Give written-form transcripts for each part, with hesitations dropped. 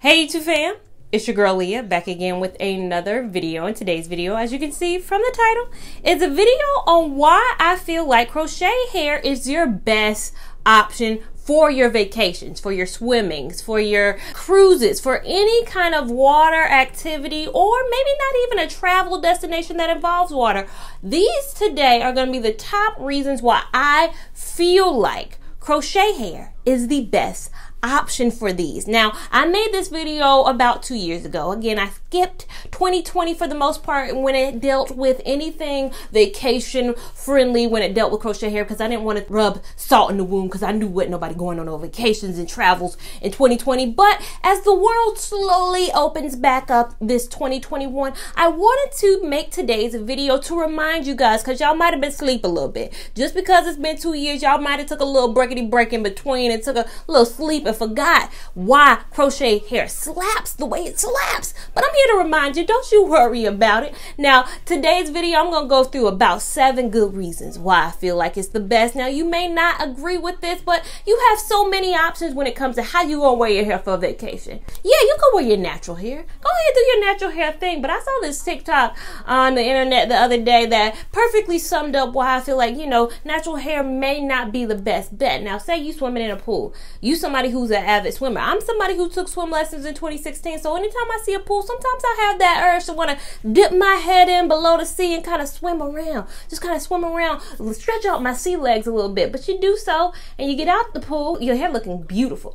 Hey YouTube fam, it's your girl Lia back again with another video. In today's video, as you can see from the title, it's a video on why I feel like crochet hair is your best option for your vacations, for your swimmings, for your cruises, for any kind of water activity, or maybe not even a travel destination that involves water. These today are going to be the top reasons why I feel like crochet hair is the best option for these. Now, I made this video about 2 years ago. Again, I skipped 2020 for the most part when it dealt with anything vacation friendly, when it dealt with crochet hair, because I didn't want to rub salt in the wound because I knew wasn't nobody going on no vacations and travels in 2020. But as the world slowly opens back up this 2021, I wanted to make today's video to remind you guys, because y'all might have been asleep a little bit. Just because it's been 2 years, y'all might have took a little breakity break in between and took a little sleep and forgot why crochet hair slaps the way it slaps. But I'm here to remind you, don't you worry about it. Now, today's video, I'm gonna go through about 7 good reasons why I feel like it's the best. Now, you may not agree with this, but you have so many options when it comes to how you gonna wear your hair for a vacation. Yeah, you can wear your natural hair. Go ahead and do your natural hair thing. But I saw this TikTok on the internet the other day that perfectly summed up why I feel like, you know, natural hair may not be the best bet. Now, say you swimming in a pool. You somebody who's an avid swimmer. I'm somebody who took swim lessons in 2016, so anytime I see a pool, sometimes I have that urge to want to dip my head in below the sea and kind of swim around. Just kind of swim around, stretch out my sea legs a little bit. But you do so, and you get out the pool, your hair looking beautiful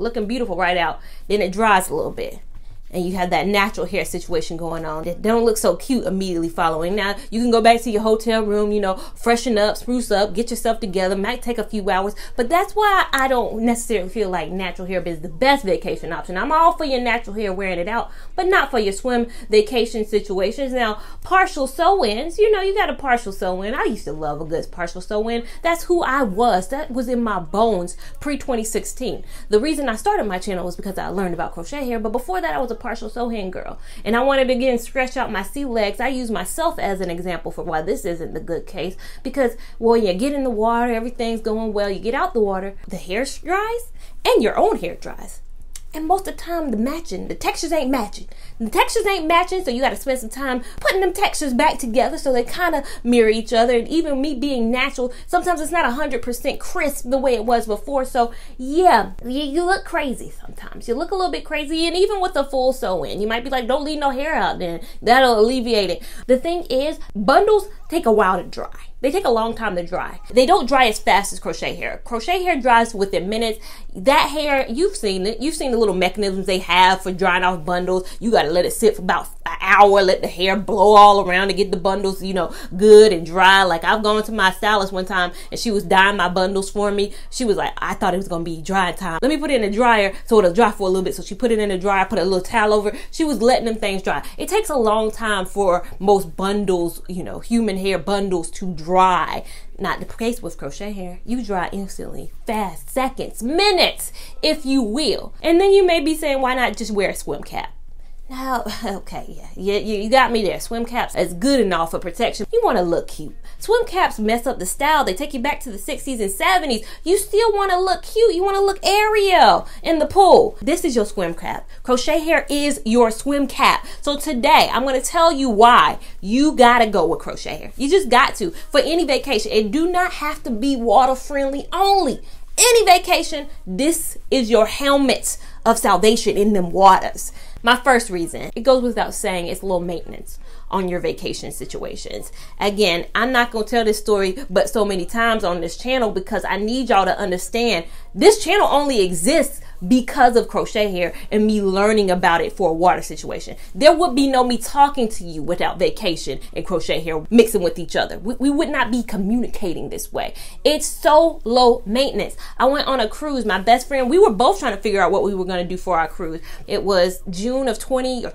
right out. Then it dries a little bit, and you have that natural hair situation going on. It don't look so cute immediately following. Now, you can go back to your hotel room, you know, freshen up, spruce up, get yourself together. Might take a few hours, but that's why I don't necessarily feel like natural hair is the best vacation option. I'm all for your natural hair wearing it out, but not for your swim vacation situations. Now, partial sew-ins, you know, you got a partial sew-in. I used to love a good partial sew-in. That's who I was. That was in my bones pre-2016. The reason I started my channel was because I learned about crochet hair, but before that, I was a partial sew-in girl, and I wanted to again stretch out my sea legs. I use myself as an example for why this isn't the good case, because well, you get in the water, everything's going well, you get out the water, the hair dries and your own hair dries, and most of the time the textures ain't matching, so you got to spend some time putting them textures back together so they kind of mirror each other. And even me being natural, sometimes it's not 100% crisp the way it was before. So yeah, you look crazy sometimes. You look a little bit crazy. And even with a full sew-in, you might be like, don't leave no hair out, then that'll alleviate it. The thing is, bundles take a while to dry. They take a long time to dry. They don't dry as fast as crochet hair. Crochet hair dries within minutes. That hair, you've seen it. You've seen the little mechanisms they have for drying off bundles. You gotta let it sit for about an hour, let the hair blow all around to get the bundles, you know, good and dry. Like, I've gone to my stylist one time and she was dyeing my bundles for me. She was like, I thought it was gonna be dry time. Let me put it in the dryer so it'll dry for a little bit. So she put it in the dryer, put a little towel over. She was letting them things dry. It takes a long time for most bundles, you know, human hair bundles to dry. Not the case with crochet hair. You dry instantly, fast, seconds, minutes, if you will. And then you may be saying, why not just wear a swim cap? Now, okay, yeah, you got me there. Swim caps is good and all for protection. You want to look cute. Swim caps mess up the style. They take you back to the 60s and 70s. You still want to look cute. You want to look Ariel in the pool. This is your swim cap. Crochet hair is your swim cap. So today, I'm going to tell you why you got to go with crochet hair. You just got to, for any vacation. It do not have to be water friendly only. Any vacation, this is your helmet of salvation in them waters. My first reason, it goes without saying, it's low maintenance on your vacation situations. Again, I'm not gonna tell this story but so many times on this channel because I need y'all to understand this channel only exists because of crochet hair and me learning about it for a water situation. There would be no me talking to you without vacation and crochet hair mixing with each other. We would not be communicating this way. It's so low maintenance. I went on a cruise, my best friend, we were both trying to figure out what we were gonna do for our cruise. It was July of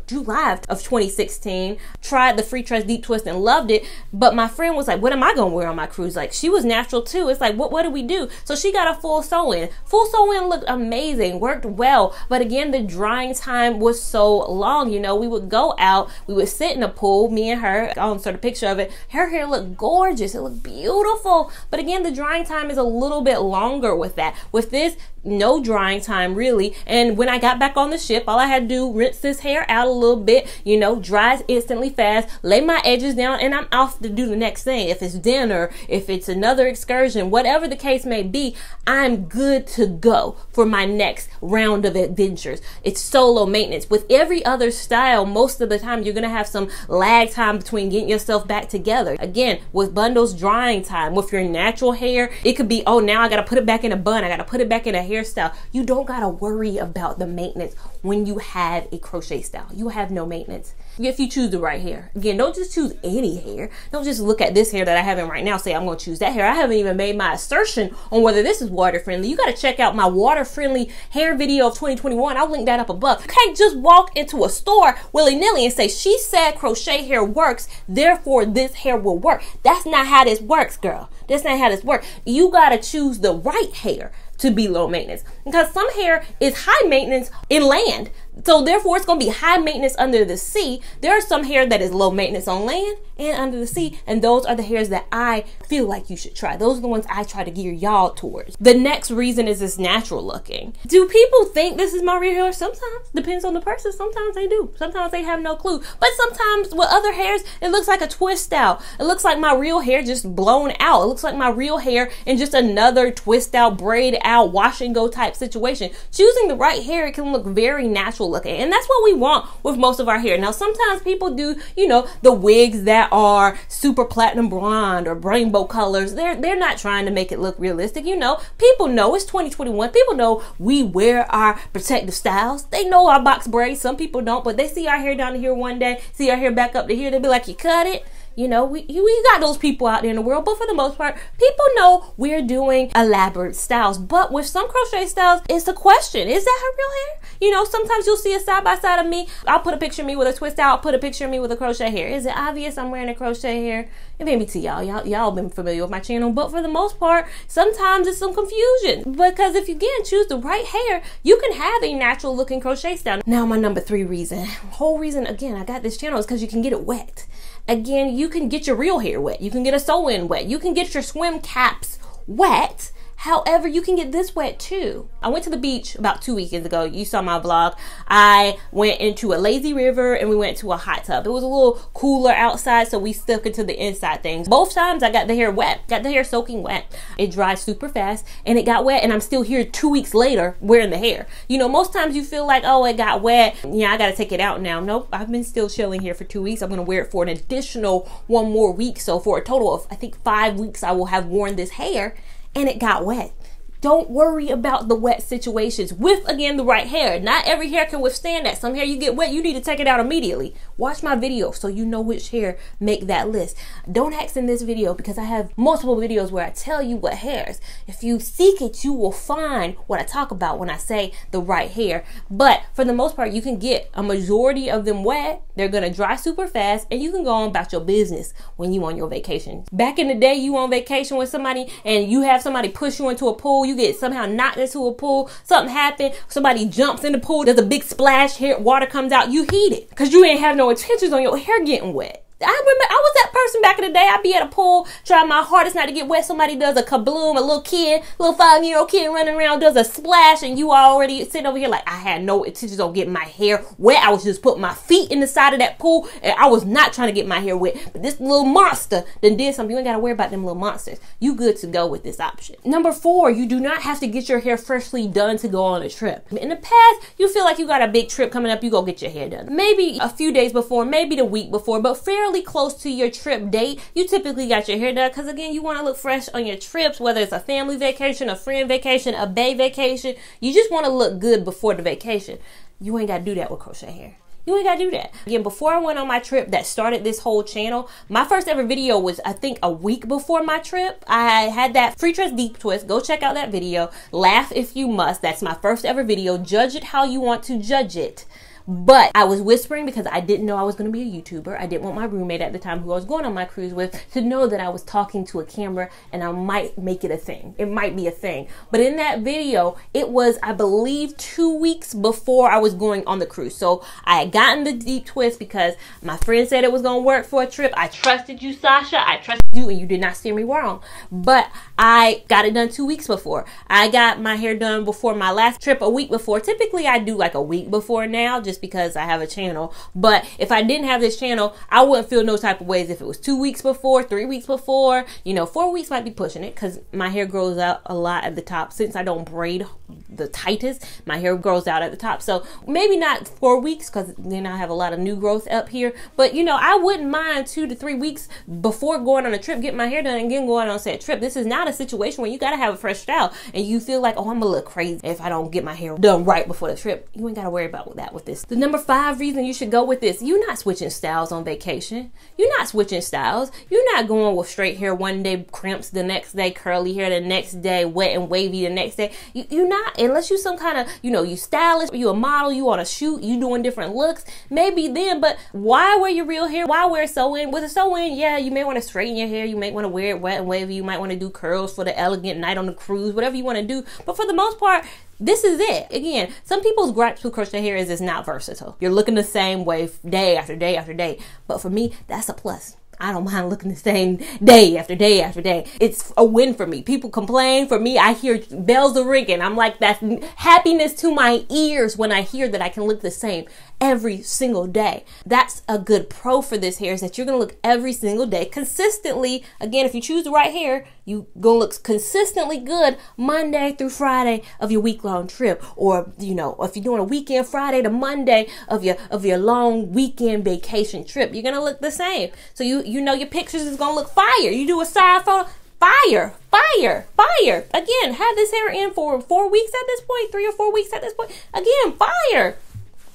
2016. Tried the Freetress Deep Twist and loved it, but my friend was like, what am I gonna wear on my cruise? Like, she was natural too. It's like, what do we do? So she got a full sew-in. Full sew-in looked amazing everything worked well. But again, the drying time was so long. You know, we would go out, we would sit in the pool, me and her, I'll insert a picture of it. Her hair looked gorgeous, it looked beautiful. But again, the drying time is a little bit longer with that. With this, no drying time really. And when I got back on the ship, all I had to do, rinse this hair out a little bit, you know, dries instantly fast, lay my edges down, and I'm off to do the next thing. If it's dinner, if it's another excursion, whatever the case may be, I'm good to go for my next round of adventures. It's so low maintenance. With every other style, most of the time you're gonna have some lag time between getting yourself back together. Again, with bundles, drying time. With your natural hair, it could be, oh, now I gotta put it back in a bun, I gotta put it back in a hairstyle. You don't gotta worry about the maintenance when you have a crochet style. You have no maintenance if you choose the right hair. Again, don't just choose any hair. Don't just look at this hair that I have in right now, say I'm gonna choose that hair. I haven't even made my assertion on whether this is water friendly. You gotta check out my water friendly hair video of 2021. I'll link that up above. You can't just walk into a store willy-nilly and say, she said crochet hair works, therefore this hair will work. That's not how this works, girl. That's not how this works. You gotta choose the right hair to be low maintenance, because some hair is high maintenance inland. So therefore it's gonna be high maintenance under the sea. There are some hair that is low maintenance on land and under the sea, and those are the hairs that I feel like you should try. Those are the ones I try to gear y'all towards. The next reason is this natural looking. Do people think this is my real hair? Sometimes, depends on the person. Sometimes they do, sometimes they have no clue. But sometimes with other hairs, it looks like a twist out. It looks like my real hair just blown out. It looks like my real hair and just another twist out, braid out, wash and go type situation. Choosing the right hair, it can look very natural looking, and that's what we want with most of our hair. Now sometimes people do, you know, the wigs that are super platinum blonde or rainbow colors. They're not trying to make it look realistic. You know, people know it's 2021. People know we wear our protective styles. They know our box braids. Some people don't, but they see our hair down to here one day, see our hair back up to here, they'll be like, you cut it. You know, we got those people out there in the world, but for the most part, people know we're doing elaborate styles. But with some crochet styles, it's a question. Is that her real hair? You know, sometimes you'll see a side by side of me. I'll put a picture of me with a twist out. I'll put a picture of me with a crochet hair. Is it obvious I'm wearing a crochet hair? It may be to y'all. Y'all been familiar with my channel, but for the most part, sometimes it's some confusion. Because if you, again, choose the right hair, you can have a natural looking crochet style. Now my number 3 reason, whole reason, again, I got this channel is because you can get it wet. Again, you can get your real hair wet. You can get a sew-in wet. You can get your swim caps wet. However, you can get this wet too. I went to the beach about 2 weekends ago. You saw my vlog. I went into a lazy river and we went to a hot tub. It was a little cooler outside, so we stuck into the inside things. Both times I got the hair wet, got the hair soaking wet. It dried super fast and it got wet, and I'm still here 2 weeks later wearing the hair. You know, most times you feel like, oh, it got wet, yeah, I gotta take it out now. Nope, I've been still chilling here for 2 weeks. I'm gonna wear it for an additional 1 more week. So for a total of, I think, 5 weeks, I will have worn this hair. And it got wet. Don't worry about the wet situations with, again, the right hair. Not every hair can withstand that. Some hair you get wet, you need to take it out immediately. Watch my video so you know which hair make that list. Don't ask in this video because I have multiple videos where I tell you what hairs. If you seek it, you will find what I talk about when I say the right hair. But for the most part, you can get a majority of them wet. They're gonna dry super fast and you can go on about your business when you on your vacation. Back in the day, you on vacation with somebody and you have somebody push you into a pool. You get somehow knocked into a pool, something happened, somebody jumps in the pool, there's a big splash, hair, water comes out, you heat it because you ain't have no intentions on your hair getting wet. I remember I was that person back in the day. I'd be at a pool trying my hardest not to get wet. Somebody does a kabloom, a little kid, little 5-year-old kid running around does a splash, and you are already sitting over here like, I had no intentions on getting my hair wet. I was just putting my feet in the side of that pool and I was not trying to get my hair wet. But this little monster then did something. You ain't gotta worry about them little monsters. You good to go with this option. Number 4, you do not have to get your hair freshly done to go on a trip. In the past, you feel like you got a big trip coming up, you go get your hair done. Maybe a few days before, maybe the week before, but fairly close to your trip date, you typically got your hair done because, again, you want to look fresh on your trips, whether it's a family vacation, a friend vacation, a bay vacation. You just want to look good before the vacation. You ain't got to do that with crochet hair. You ain't gotta do that. Again, before I went on my trip that started this whole channel, my first ever video was, I think, a week before my trip. I had that Freetress Deep Twist. Go check out that video. Laugh if you must. That's my first ever video. Judge it how you want to judge it. But I was whispering because I didn't know I was going to be a YouTuber. I didn't want my roommate at the time, who I was going on my cruise with, to know that I was talking to a camera, and I might make it a thing. It might be a thing. But in that video, it was, I believe, 2 weeks before I was going on the cruise. So I had gotten the deep twist because my friend said it was going to work for a trip. I trusted you, Sasha. I trusted you, and you did not steer me wrong. But I got it done 2 weeks before. I got my hair done before my last trip, a week before. Typically, I do like a week before now, just because I have a channel. But if I didn't have this channel, I wouldn't feel no type of ways if it was 2 weeks before, 3 weeks before. You know, 4 weeks might be pushing it because my hair grows out a lot at the top. Since I don't braid the tightest, my hair grows out at the top. So maybe not 4 weeks, because then I have a lot of new growth up here. But you know, I wouldn't mind 2 to 3 weeks before going on a trip, getting my hair done and then going on said trip. This is not a situation where you got to have a fresh style and you feel like, oh, I'm gonna look crazy if I don't get my hair done right before the trip. You ain't got to worry about that with this. The number 5 reason you should go with this: you're not switching styles on vacation. You're not switching styles. You're not going with straight hair one day, crimps the next day, curly hair the next day, wet and wavy the next day. You're not, unless you some kind of, you know, you stylist, you a model, you on a shoot, you doing different looks, maybe then. But why wear your real hair? Why wear sew-in? With a sew-in, yeah, you may want to straighten your hair, you may want to wear it wet and wavy, you might want to do curls for the elegant night on the cruise, whatever you want to do. But for the most part, this is it. Again, some people's gripes with crochet hair is it's not versatile. You're looking the same way day after day after day. But for me, that's a plus. I don't mind looking the same day after day after day. It's a win for me. People complain. For me, I hear bells are ringing. I'm like, that's happiness to my ears when I hear that I can look the same every single day. That's a good pro for this hair, is that you're gonna look every single day consistently. Again, if you choose the right hair, you're gonna look consistently good Monday through Friday of your week-long trip. Or, you know, if you're doing a weekend, Friday to Monday of your long weekend vacation trip, you're gonna look the same. So you know your pictures is gonna look fire. You do a side photo, fire, fire, fire. Again, have this hair in for 4 weeks at this point, 3 or 4 weeks at this point. Again, fire.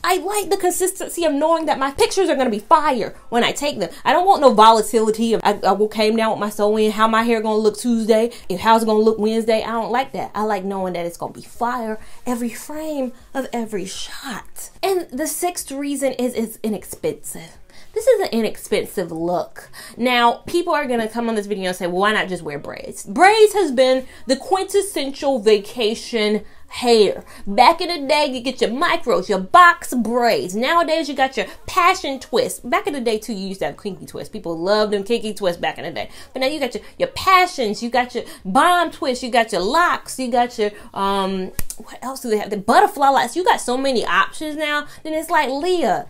I like the consistency of knowing that my pictures are going to be fire when I take them. I don't want no volatility of I came down with my sew-in, how my hair going to look Tuesday, and how it's going to look Wednesday. I don't like that. I like knowing that it's going to be fire every frame of every shot. And the 6th reason is it's inexpensive. This is an inexpensive look. Now, people are gonna come on this video and say, well, why not just wear braids? Braids has been the quintessential vacation hair. Back in the day, you get your micros, your box braids. Nowadays, you got your passion twist. Back in the day, too, you used to have kinky twists. People loved them kinky twists back in the day. But now you got your passions, you got your bomb twists, you got your locks, you got your, what else do they have? The butterfly locks. You got so many options now. Then it's like, Lia,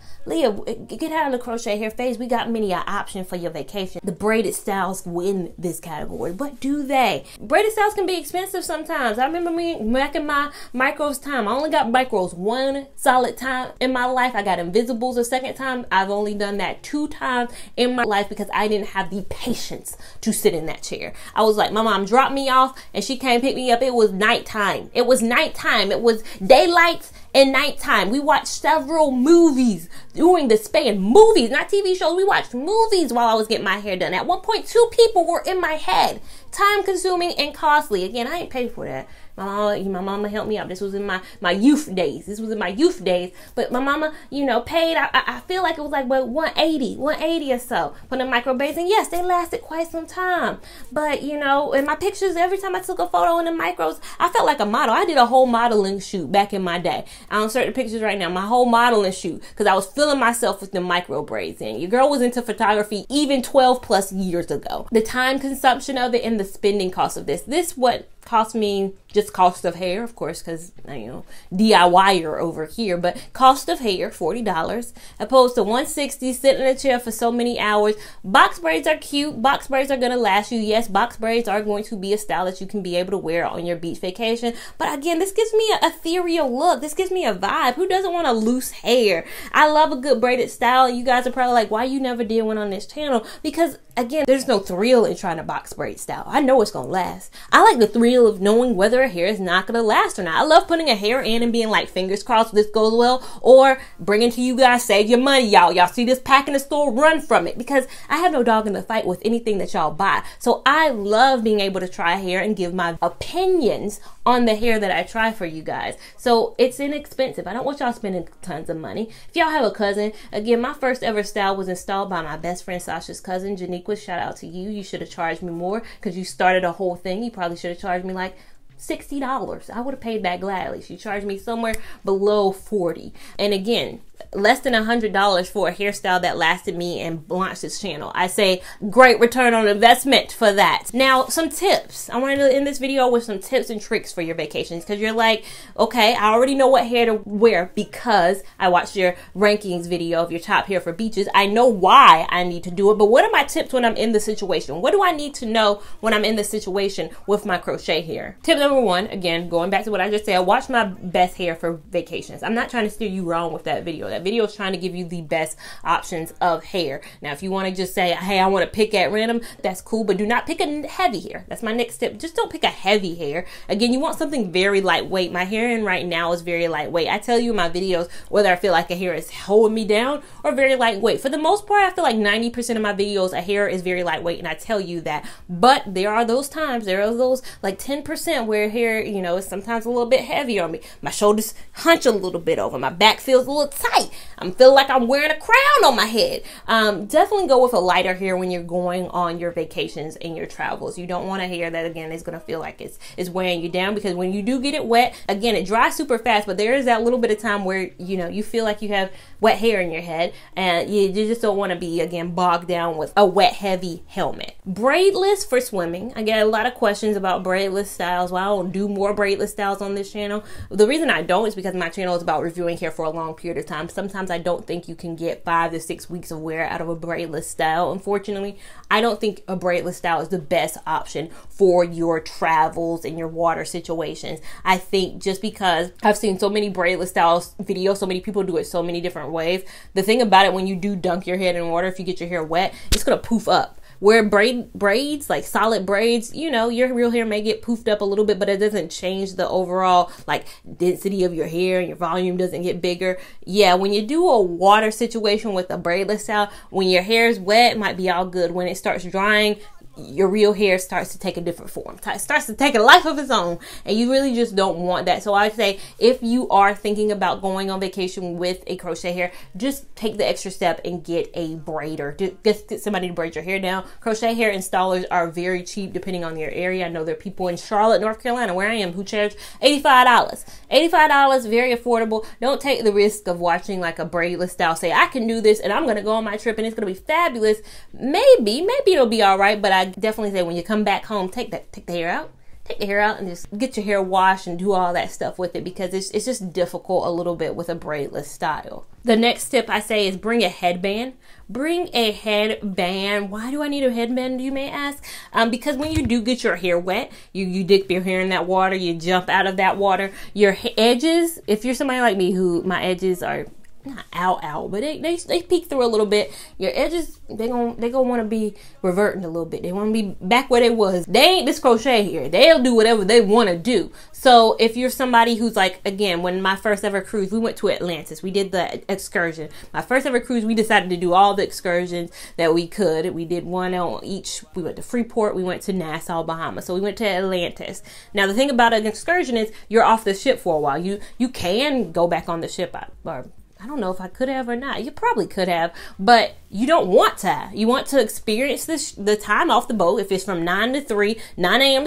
get out of the crochet hair phase. We got many options for your vacation. The braided styles win this category, but do they? Braided styles can be expensive sometimes. I remember me back in my micros time. I only got micros one solid time in my life. I got invisibles a second time. I've only done that 2 times in my life because I didn't have the patience to sit in that chair. I was like, my mom dropped me off and she came pick me up. It was nighttime. It was nighttime. It was daylight and nighttime. We watched several movies during the span. Movies, not TV shows. We watched movies while I was getting my hair done. At one point, 2 people were in my head. Time consuming and costly. Again, I ain't paid for that. My mama helped me out. This was in my youth days. This was in my youth days. But my mama, you know, paid. I feel like it was like, well, 180 or so for the micro braids. And yes, they lasted quite some time. But you know, in my pictures, every time I took a photo in the micros, I felt like a model. I did a whole modeling shoot back in my day. I don't certain pictures right now. My whole modeling shoot, because I was feeling myself with the micro braids. And your girl was into photography even 12 plus years ago. The time consumption of it and the spending cost of this. This what cost me, just cost of hair, of course, because, you know, DIYer over here, but cost of hair, $40, opposed to $160, sitting in a chair for so many hours. Box braids are cute. Box braids are going to last you. Yes, box braids are going to be a style that you can be able to wear on your beach vacation. But again, this gives me an ethereal look. This gives me a vibe. Who doesn't want a loose hair? I love a good braided style. You guys are probably like, why you never did one on this channel? Because Again, there's no thrill in trying to box braid style. I know it's gonna last. I like the thrill of knowing whether a hair is not gonna last or not. I love putting a hair in and being like, fingers crossed this goes well, or bringing to you guys, save your money, y'all. Y'all see this pack in the store, run from it, because I have no dog in the fight with anything that y'all buy. So I love being able to try hair and give my opinions on the hair that I try for you guys. So it's inexpensive. I don't want y'all spending tons of money. If y'all have a cousin, again, my first ever style was installed by my best friend Sasha's cousin, Janique. Shout out to you. You should have charged me more because you started a whole thing. You probably should have charged me like $60. I would have paid back gladly. She charged me somewhere below 40. And again, less than $100 for a hairstyle that lasted me and launched this channel. I say great return on investment for that. Now, some tips. I wanted to end this video with some tips and tricks for your vacations, because you're like, okay, I already know what hair to wear because I watched your rankings video of your top hair for beaches. I know why I need to do it, but what are my tips when I'm in the situation? What do I need to know when I'm in the situation with my crochet hair? Tip number one, again, going back to what I just said, watch my best hair for vacations. I'm not trying to steer you wrong with that video. That video is trying to give you the best options of hair. Now, if you want to just say, hey, I want to pick at random, that's cool, but do not pick a heavy hair. That's my next tip. Just don't pick a heavy hair. Again, you want something very lightweight. My hair in right now is very lightweight. I tell you in my videos whether I feel like a hair is holding me down or very lightweight. For the most part, I feel like 90% of my videos, a hair is very lightweight, and I tell you that. But there are those times, there are those like 10% where hair, you know, is sometimes a little bit heavy on me. My shoulders hunch a little bit over. My back feels a little tight. I'm feeling like I'm wearing a crown on my head. Definitely go with a lighter hair when you're going on your vacations and your travels. You don't want a hair that, again, is going to feel like it's wearing you down, because when you do get it wet, again, it dries super fast, but there is that little bit of time where, you know, you feel like you have wet hair in your head, and you just don't want to be, again, bogged down with a wet, heavy helmet. Braidless for swimming. I get a lot of questions about braidless styles. Why I don't do more braidless styles on this channel. The reason I don't is because my channel is about reviewing hair for a long period of time. Sometimes I don't think you can get 5 to 6 weeks of wear out of a braidless style. Unfortunately, I don't think a braidless style is the best option for your travels and your water situations. I think just because I've seen so many braidless styles videos, so many people do it so many different ways. The thing about it, when you do dunk your head in water, if you get your hair wet, it's gonna poof up. Where braids, like solid braids, you know, your real hair may get poofed up a little bit, but it doesn't change the overall like density of your hair, and your volume doesn't get bigger. Yeah, when you do a water situation with a braidless style, when your hair is wet, it might be all good. When it starts drying, your real hair starts to take a different form. It starts to take a life of its own, and you really just don't want that. So I say, if you are thinking about going on vacation with a crochet hair, just take the extra step and get a braider. Just get somebody to braid your hair down. Crochet hair installers are very cheap depending on your area. I know there are people in Charlotte, North Carolina, where I am, who charge $85. $85, very affordable. Don't take the risk of watching like a braidless style say, I can do this and I'm gonna go on my trip and it's gonna be fabulous. Maybe it'll be all right, but I definitely say when you come back home, take the hair out. Take the hair out and just get your hair washed and do all that stuff with it, because it's just difficult a little bit with a braidless style. The next tip I say is bring a headband. Bring a headband. Why do I need a headband, you may ask? Because when you do get your hair wet, you dip your hair in that water, you jump out of that water. Your edges, if you're somebody like me who my edges are not out, but they peek through a little bit. Your edges, they gonna want to be reverting a little bit. They want to be back where they was. They ain't this crochet here. They'll do whatever they want to do. So if you're somebody who's like, again, when my first ever cruise, we went to Atlantis. We did the excursion. My first ever cruise, we decided to do all the excursions that we could. We did one on each. We went to Freeport. We went to Nassau, Bahamas. So we went to Atlantis. Now, the thing about an excursion is you're off the ship for a while. You can go back on the ship, or I don't know if I could have or not. You probably could have, but you don't want to. You want to experience this, the time off the boat, if it's from 9 a.m. to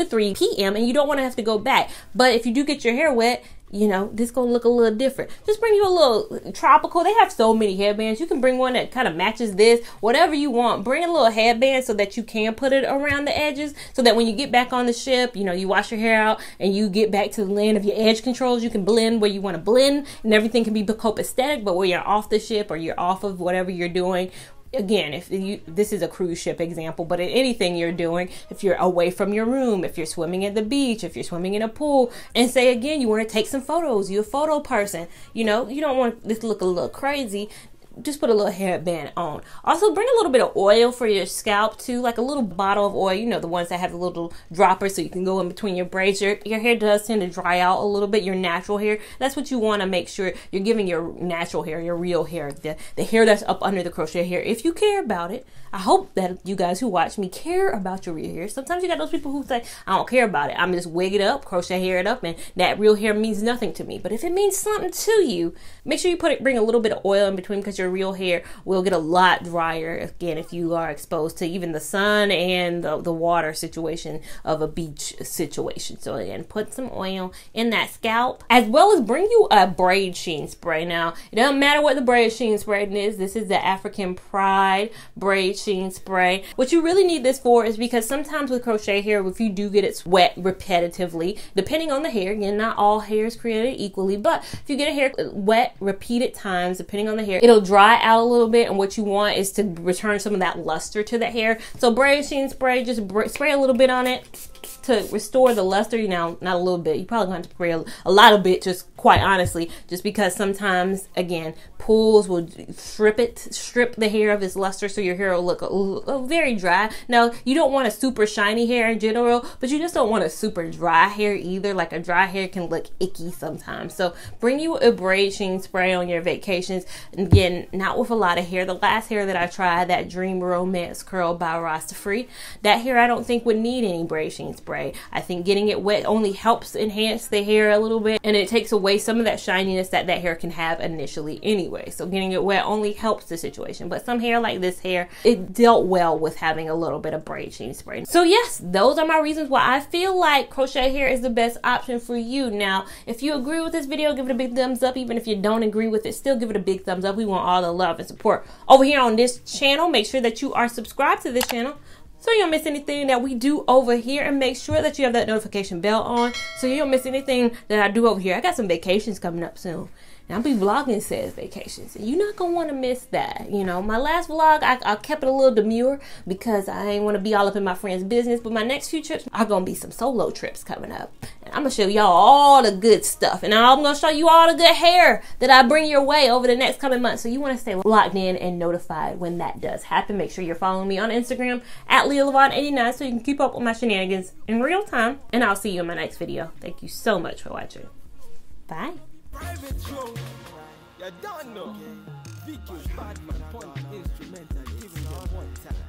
3 p.m., and you don't want to have to go back. But if you do get your hair wet, you know, this gonna look a little different. Just bring you a little tropical. They have so many headbands. You can bring one that kind of matches this, whatever you want. Bring a little headband so that you can put it around the edges, so that when you get back on the ship, you know, you wash your hair out and you get back to the land of your edge controls. You can blend where you want to blend, and everything can be copacetic. But when you're off the ship or you're off of whatever you're doing, again, if you, this is a cruise ship example, but in anything you're doing, if you're away from your room, if you're swimming at the beach, if you're swimming in a pool, and say, again, you want to take some photos, you're a photo person, you know, you don't want this to look a little crazy. just put a little hairband on. Also bring a little bit of oil for your scalp too, like a little bottle of oil, you know, the ones that have the little dropper so you can go in between your braids. Your hair does tend to dry out a little bit, your natural hair. That's what you want to make sure you're giving your natural hair, your real hair, the hair that's up under the crochet hair, if you care about it. I hope that you guys who watch me care about your real hair. Sometimes you got those people who say, I don't care about it, I'm just wig it up, crochet hair it up, and that real hair means nothing to me. But if it means something to you, make sure you bring a little bit of oil in between, because your real hair will get a lot drier again if you are exposed to even the sun and the water situation of a beach situation. So again, put some oil in that scalp, as well as bring you a braid sheen spray. Now it doesn't matter what the braid sheen spray is. This is the African Pride braid sheen spray. What you really need this for is because sometimes with crochet hair, if you do get it wet repetitively, depending on the hair, again, not all hair is created equally, but if you get a hair wet repeated times, depending on the hair, it'll dry out a little bit, and what you want is to return some of that luster to that hair. So braid sheen spray, just spray a little bit on it to restore the luster. You know, not a little bit, you probably gonna have to spray a lot of bit, just quite honestly, just because sometimes, again, pools will strip the hair of its luster, so your hair will look very dry. Now you don't want a super shiny hair in general, but you just don't want a super dry hair either. Like a dry hair can look icky sometimes. So bring you a braid sheen spray on your vacations. Again, not with a lot of hair. The last hair that I tried, that Dream Romance Curl by Rastafri, that hair I don't think would need any braid sheen spray. I think getting it wet only helps enhance the hair a little bit, and it takes away some of that shininess that that hair can have initially anyway. So getting it wet only helps the situation. But some hair like this hair, it dealt well with having a little bit of braid sheen spray. So yes, those are my reasons why I feel like crochet hair is the best option for you. Now, if you agree with this video, give it a big thumbs up. Even if you don't agree with it, still give it a big thumbs up. We want all the love and support over here on this channel. Make sure that you are subscribed to this channel so you don't miss anything that we do over here, and make sure that you have that notification bell on so you don't miss anything that I do over here. I got some vacations coming up soon, and I'll be vlogging says vacations. You're not gonna want to miss that. You know, my last vlog, I kept it a little demure because I ain't want to be all up in my friend's business, but my next few trips are gonna be some solo trips coming up, and I'm gonna show y'all all the good stuff, and I'm gonna show you all the good hair that I bring your way over the next coming months. So you want to stay locked in and notified when that does happen. Make sure you're following me on Instagram at Lia Lavon 89 so you can keep up with my shenanigans in real time, and I'll see you in my next video. Thank you so much for watching. Bye. Private show, you don't know. Vicky, Badman, Punch, Instrumental, giving you one time.